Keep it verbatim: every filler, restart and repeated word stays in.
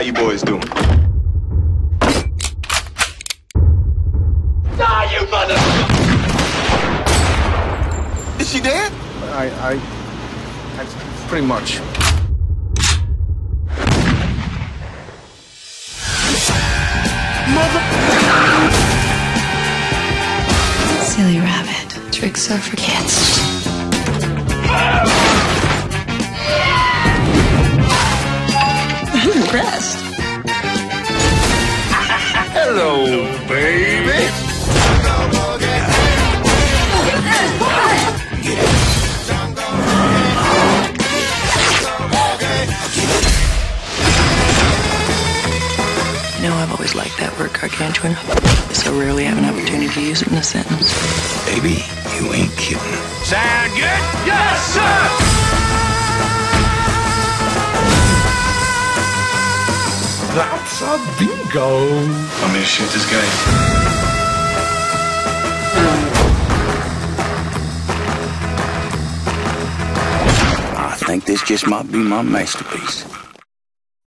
How you boys doing? Die, you mother! Is she dead? I, I, I pretty much. Mother! Silly rabbit. Tricks are for kids. I'm impressed. Hello, baby. Look at this boy! You know, I've always liked that word gargantuan. I so rarely have an opportunity to use it in a sentence. Baby, you ain't kidding. Sound good? Yes, sir! That's a bingo. I'm gonna shoot this guy. I think this just might be my masterpiece.